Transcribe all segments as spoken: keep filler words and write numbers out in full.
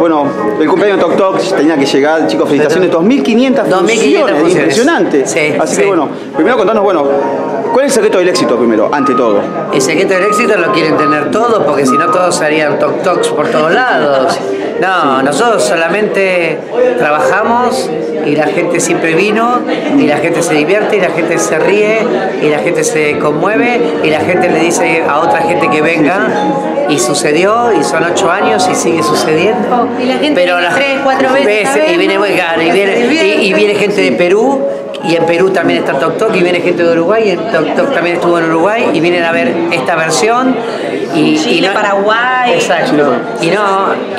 Bueno, el cumpleaños de TocToc tenía que llegar, chicos, felicitaciones, dos mil quinientas funciones, impresionante. Sí, Así sí. que bueno, primero contanos, bueno, ¿cuál es el secreto del éxito primero, ante todo? El secreto del éxito lo quieren tener todos, porque si no todos harían TocTocs por todos lados. No, nosotros solamente trabajamos y la gente siempre vino, y la gente se divierte, y la gente se ríe, y la gente se conmueve, y la gente le dice a otra gente que venga, y sucedió, y son ocho años, y sigue sucediendo. Y la gente Pero viene la, tres, cuatro veces, veces y viene Bulgaria, y viene, y, y viene gente de Perú, y en Perú también está TocToc, y viene gente de Uruguay, y el TocToc también estuvo en Uruguay, y vienen a ver esta versión, y, Chile, y no, Paraguay. Exacto. Y no,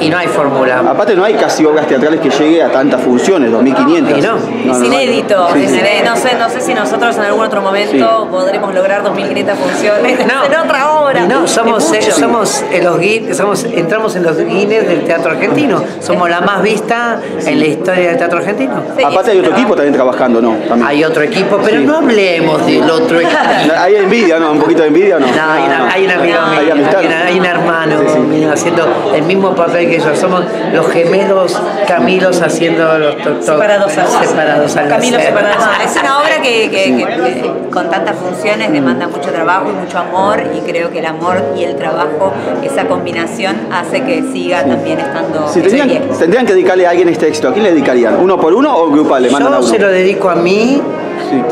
y no hay fórmula. Aparte no hay casi obras teatrales que llegue a tantas funciones, dos mil quinientas. Y no. No, es inédito. No, sí, sí. No, sé, no sé si nosotros en algún otro momento sí. podremos lograr dos mil quinientas funciones no. en otra obra. No, somos, eh, somos, en los, somos entramos en los Guinness del teatro argentino. Somos la más vista en la historia del teatro argentino. Sí, Aparte hay otro equipo también trabajando, ¿no? También. Hay otro equipo, pero sí. no hablemos del otro equipo. Hay envidia, ¿no? Un poquito de envidia, ¿no? No, hay una, hay una amiga no, mía. Hay, una, hay un hermano sí, sí. mío haciendo el mismo papel que yo. Somos los gemelos Camilos haciendo los TocToc. Separados al separados al Camilo separados al Es una obra que, que, sí. que, que con tantas funciones demanda mucho trabajo y mucho amor, y creo que el amor y el trabajo, esa combinación hace que siga sí. también estando... Sí, tendrían, ¿Tendrían que dedicarle a alguien este éxito? ¿A quién le dedicarían? ¿Uno por uno o grupal? Yo a uno. se lo dedico a mí. Sí.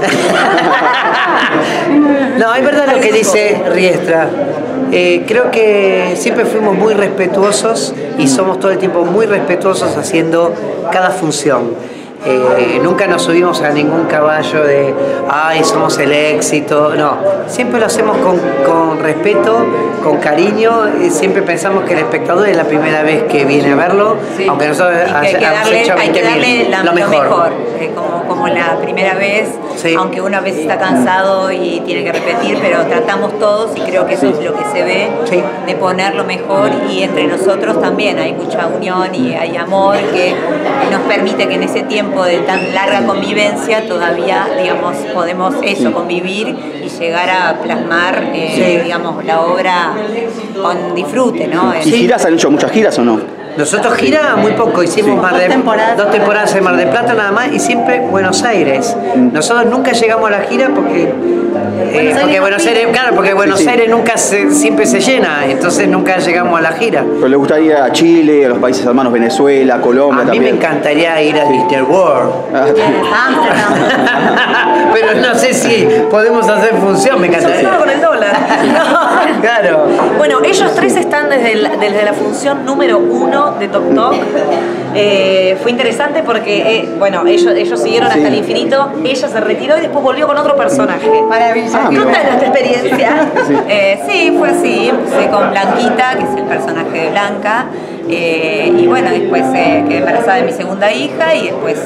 No, es verdad lo que dice Riestra. Eh, creo que siempre fuimos muy respetuosos y somos todo el tiempo muy respetuosos haciendo cada función. Eh, nunca nos subimos a ningún caballo de ay, somos el éxito, no, siempre lo hacemos con, con respeto, con cariño, eh, siempre pensamos que el espectador es la primera vez que viene a verlo, sí. aunque nosotros hemos hecho veinte mil, lo mejor, mejor eh, como, como la primera vez, sí. aunque una vez está cansado y tiene que repetir, pero tratamos todos y creo que eso es lo que se ve, sí. de poner lo mejor, y entre nosotros también hay mucha unión y hay amor que nos permite que en ese tiempo de tan larga convivencia todavía, digamos, podemos eso, convivir y llegar a plasmar, eh, sí. digamos, la obra con disfrute, ¿no? ¿Y giras? ¿Han hecho muchas giras o no? Nosotros gira muy poco, hicimos sí. Mar de, dos, temporadas. dos temporadas en Mar del Plata nada más, y siempre Buenos Aires. Nosotros nunca llegamos a la gira porque eh, Buenos, porque Aires, Buenos Aires, claro, porque Buenos sí, sí. Aires nunca se, siempre se llena, entonces nunca llegamos a la gira. Pero le gustaría a Chile, a los países hermanos, Venezuela, Colombia. A mí también. me encantaría ir a sí. Disney World. Ah, pero no sé si podemos hacer función, me encantaría. Solo con el dólar. No. Claro. Bueno, ellos tres están desde, el, desde la función número uno de TocToc. Eh, fue interesante porque eh, bueno, ellos, ellos siguieron sí. hasta el infinito, ella se retiró y después volvió con otro personaje. Maravilloso. Ah, Contanos tu experiencia. Sí. Eh, sí, fue así, empecé con Blanquita, que es el personaje de Blanca, eh, y bueno, después eh, quedé embarazada de mi segunda hija y después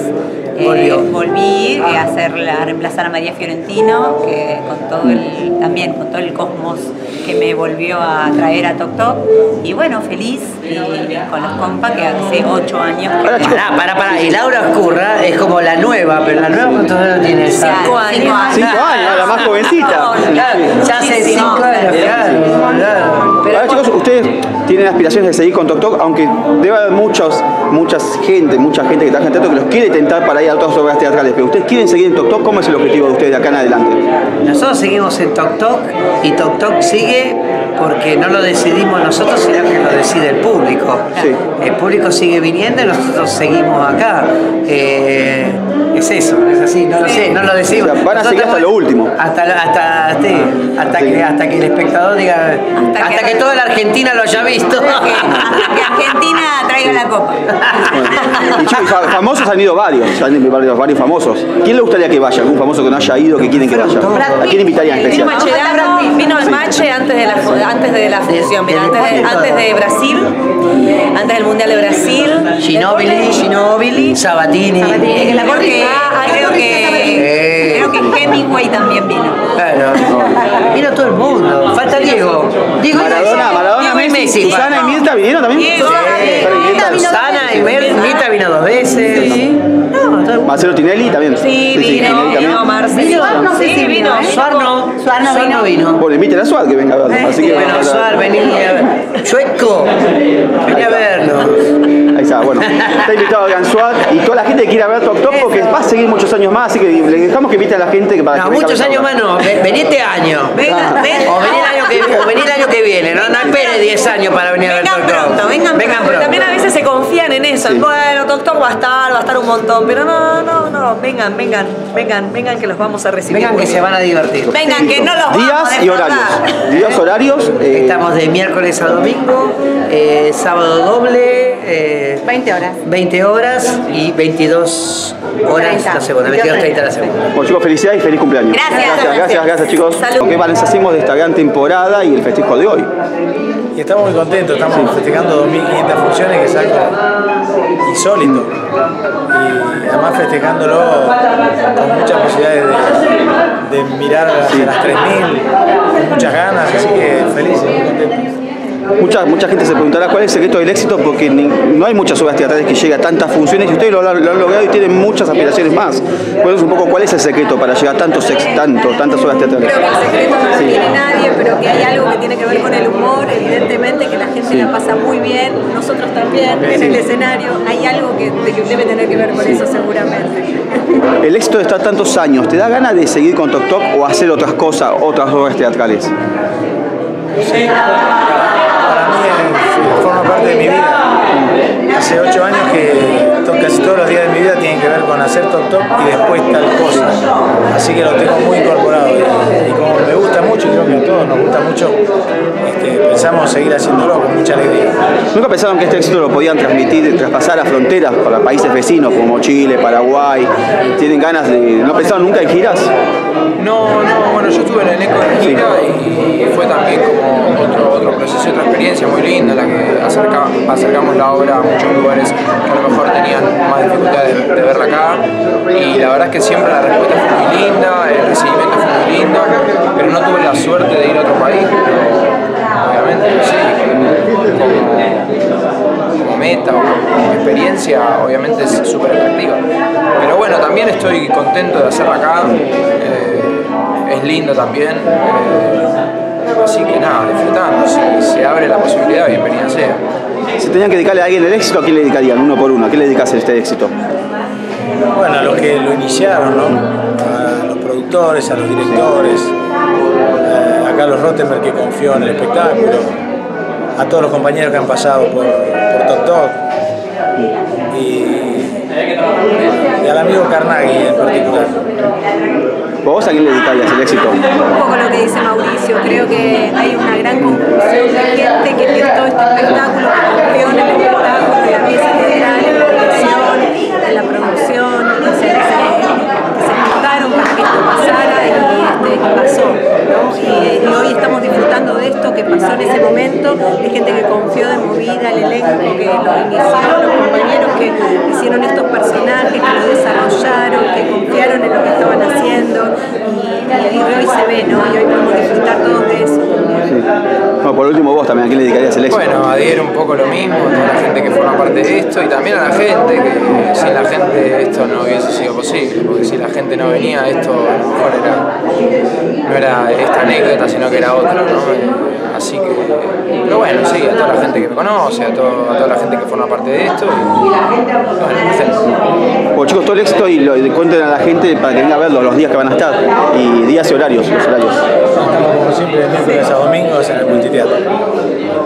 eh, volví ah. a hacerla, a reemplazar a María Fiorentino, que con todo el, también con todo el cosmos que me volvió a traer a TocToc, y bueno, feliz y, y con los compas que hace ocho años. Ahora, chicos, pará, pará, pará. Y Laura Oscurra es como la nueva, pero la nueva ¿cuántos años tiene? Cinco años. Cinco años, la más jovencita. Ya hace cinco años, claro. Ahora, chicos, ustedes tienen aspiraciones de seguir con TocToc, aunque debe haber muchos, muchas gente, mucha gente que trabaja en TocToc que los quiere tentar para ir a otras obras teatrales, pero ustedes quieren seguir en TocToc. ¿Cómo es el objetivo de ustedes de acá en adelante? Nosotros seguimos en TocToc y TocToc sigue porque no lo decidimos nosotros, sino que lo decide el público. Sí. El público sigue viniendo y nosotros seguimos acá. Eh, es eso, es así, no lo sé, no lo decimos. O sea, van a nosotros seguir hasta lo último. Hasta, hasta, hasta, sí. hasta, sí. que, hasta que el espectador diga, hasta, hasta que, que toda la Argentina lo haya visto. Que, hasta que Argentina traiga sí. la copa. Bueno. Y chicos, famosos han ido varios, han ido varios, varios famosos. ¿Quién le gustaría que vaya? ¿Algún famoso que no haya ido, que quieren que vaya? ¿A quién invitarían en especial? Vino el Mache antes de la antes de la función, mira, antes, de, antes de Brasil, antes del Mundial de Brasil. Ginóbili, Ginóbili, Sabatini. Sabatini. La porque, ah, creo que, creo que Hemingway también vino. Claro. Vino todo el mundo. Falta Diego. Diego Maradona, Maradona, Diego Messi. Susana y Mirta vinieron también. Diego, sí. Susana y Mirta vino dos veces. Sí. Marcelo Tinelli también. Sí, vino, vino Marcelo. No sé si vino. Suárez no vino. Bueno, inviten a Suárez que venga a verlo. Así que bueno, Suárez, vení a ver. Chueco, vení a verlo. Ahí está. bueno, está invitado a Gansuat y toda la gente que quiera ver TocToc porque va a seguir muchos años más, así que les dejamos que invite a la gente que para no, que muchos años más no, vení este año. Venga, ven, o vení el año que, o vení el año que viene, no, no espere diez años para venir a ver TocToc. Vengan pronto, vengan pronto. Pronto. También a veces se confían en eso, sí. Bueno, TocToc va a estar, va a estar un montón, pero no, no, no, vengan, vengan, vengan, vengan que los vamos a recibir. Vengan que se van a divertir. Vengan que no los vamos a despertar. Días y horarios. Días, horarios. Eh... Estamos de miércoles a domingo, eh, sábado doble. Eh, veinte horas. veinte horas y veintidós horas la segunda, veintidós treinta la segunda. Bueno chicos, felicidades y feliz cumpleaños. Gracias, gracias, gracias, gracias chicos. Salud. Ok, Valencia, hacemos de esta gran temporada y el festejo de hoy. Y estamos muy contentos, estamos sí. festejando dos mil quinientas funciones, que es algo insólito. Y además festejándolo con muchas posibilidades de, de mirar sí. hacia las tres mil, con muchas ganas, así que felices, muy contentos. Mucha, mucha gente se preguntará cuál es el secreto del éxito porque ni, no hay muchas obras teatrales que lleguen a tantas funciones y ustedes lo, lo, lo han logrado y tienen muchas aspiraciones más. Cuéntanos un poco cuál es el secreto para llegar a tantos, tanto, tantas obras teatrales. Creo que el secreto no lo sí. tiene nadie, pero que hay algo que tiene que ver con el humor, evidentemente, que la gente sí. la pasa muy bien, nosotros también, sí. en el escenario, hay algo que, que debe tener que ver con sí. eso seguramente. El éxito de estar tantos años, ¿te da ganas de seguir con TocToc o hacer otras cosas, otras obras teatrales? Sí. Parte de mi vida. Hace ocho años que casi todos los días de mi vida tienen que ver con hacer TocToc y después tal cosa. Así que lo tengo muy incorporado. Y, y como me gusta mucho, y creo que a todos nos gusta mucho, este, pensamos seguir haciéndolo con mucha alegría. ¿Nunca pensaron que este éxito lo podían transmitir, traspasar a fronteras para países vecinos como Chile, Paraguay? ¿Tienen ganas de...? ¿No pensaron nunca en giras? No, no, bueno, yo estuve en el eco de gira sí. y fue también como otro, otro proceso, otra experiencia muy linda, la que acerca, acercamos la obra a muchos lugares que a lo mejor tenían más dificultad de, de verla acá, y la verdad es que siempre la respuesta fue muy linda, el recibimiento fue muy lindo, pero no tuve la suerte de ir a otro país, pero obviamente sí, como, como meta o como experiencia, obviamente es súper atractiva, pero bueno, también estoy contento de hacerla acá. Eh, Es lindo también, eh, así que nada, disfrutando, si se abre la posibilidad, bienvenida sea. Si tenían que dedicarle a alguien el éxito, ¿a quién le dedicarían? Uno por uno, ¿a quién le dedicase este éxito? Bueno, a los que lo iniciaron, ¿no? A los productores, a los directores, eh, a Carlos Rottenberg que confió en el espectáculo, a todos los compañeros que han pasado por, por TocToc, y, y al amigo Carnaghi en particular. ¿Vos a quién le dedicarías el éxito? Un poco lo que dice Mauricio, creo que hay una gran conclusión de gente que tiene todo este espectáculo, que confió en el espectáculo, en la pieza general, en la producción, en la producción, que se juntaron para que esto pasara y este, pasó, ¿no? Y, y hoy estamos disfrutando de esto que pasó en ese momento, de gente que confió de movida, el elenco que lo iniciaron, los compañeros que hicieron estos personajes, que lo desarrollaron, que confiaron en lo que estaban haciendo. Y, y hoy se ve, ¿no? Y hoy podemos disfrutar todos de eso. Sí. Bueno, por último vos también, ¿a quién le dedicarías el éxito? Bueno, adhiero un poco lo mismo, a toda la gente que forma parte de esto y también a la gente, que sin la gente esto no hubiese sido posible, porque si la gente no venía, esto a lo mejor era, no era esta anécdota, sino que era otra, ¿no? Así que, pero bueno, sí, a toda la gente que me conoce, a, todo, a toda la gente que forma parte de esto. Y, bueno, bueno, chicos, todo el éxito y, lo, y cuenten a la gente para que venga a verlo los días que van a estar y días y horarios, los horarios. Como siempre, de miércoles a domingos en el multiteatro.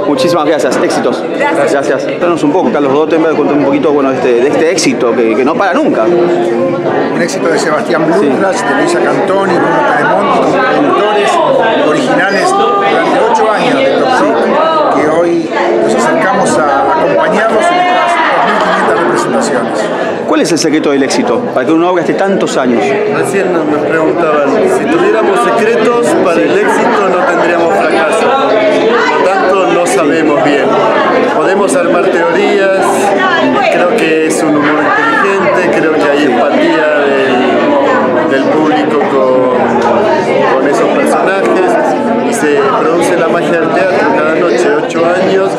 Muchísimas gracias, éxitos. Gracias. Gracias. Cuéntanos un poco, Carlos Rottenberg, cuéntanos un poquito bueno, este, de este éxito que, que no para nunca. Un éxito de Sebastián Blutras, sí. de Luisa Cantón y Blanca de Monto, como productores originales durante ocho años de TocToc, que hoy nos acercamos a acompañarlos en estas dos mil quinientas representaciones. ¿Cuál es el secreto del éxito para que una obra esté tantos años? Recién nos preguntaban, si tuviéramos secretos para sí. el éxito no tendríamos fracaso. Por lo tanto, no sabemos bien. Podemos armar teorías, creo que es un humor inteligente, creo que hay empatía del, del público con, con esos personajes. Se produce la magia del teatro cada noche, ocho años,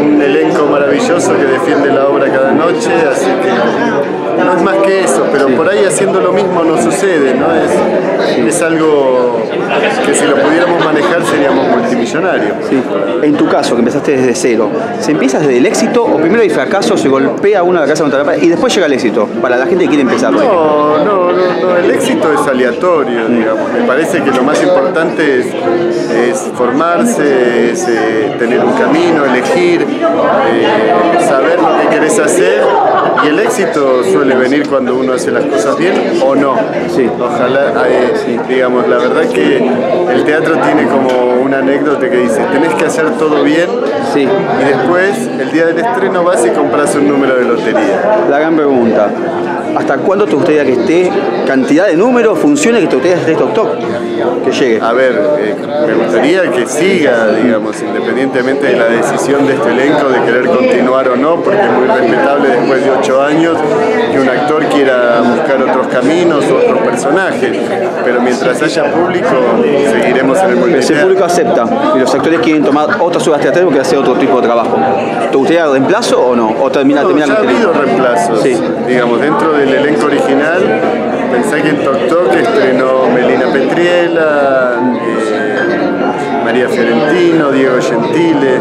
un elenco maravilloso que defiende la obra cada noche, así que... no es más que eso, pero sí. por ahí haciendo lo mismo no sucede, ¿no? Es, es algo que si lo pudiéramos manejar seríamos multimillonarios. Sí. En tu caso, que empezaste desde cero, ¿se empieza desde el éxito o primero hay fracaso, se golpea uno la casa contra la pared y después llega el éxito? Para la gente que quiere empezar. No, no, no, no, el éxito es aleatorio, digamos. Me parece que lo más importante es, es formarse, es eh, tener un camino, elegir, eh, saber lo que querés hacer. Y el éxito suele venir cuando uno hace las cosas bien o no. Sí. Ojalá, eh, sí. digamos, la verdad que el teatro tiene como una anécdota que dice, tenés que hacer todo bien, sí. y después, el día del estreno, vas y compras un número de lotería. La gran pregunta, ¿hasta cuándo te gustaría que esté cantidad de números, funciones que te gustaría que esté TocToc? Que llegue. A ver, eh, me gustaría que siga, digamos, independientemente de la decisión de este elenco de querer continuar o no, porque es muy respetable después de ocho años que un actor quiera buscar otros caminos, otros personajes, pero mientras haya público seguiremos en el mundo. Si el público acepta y los actores quieren tomar otras obras teatrales porque hacer otro tipo de trabajo, ¿te gustaría reemplazo o no? ¿O termina, no, termina ya ha habido reemplazos, sí. digamos, dentro del elenco original? Pensá que en TocToc estrenó Melina Petriella, eh, María Fiorentino, Diego Gentile,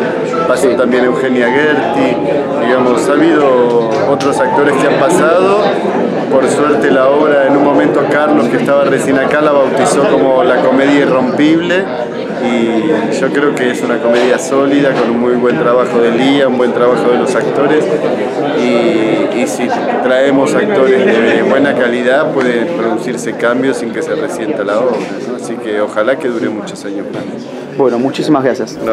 pasó sí. también Eugenia Gerti, digamos, ha habido otros actores que han pasado. Por suerte la obra, en un momento Carlos, que estaba recién acá, la bautizó como la comedia irrompible, y yo creo que es una comedia sólida, con un muy buen trabajo de Lía, un buen trabajo de los actores, y, y si traemos actores de buena calidad pueden producirse cambios sin que se resienta la obra, ¿no? Así que ojalá que dure muchos años más. Bueno, muchísimas gracias. No,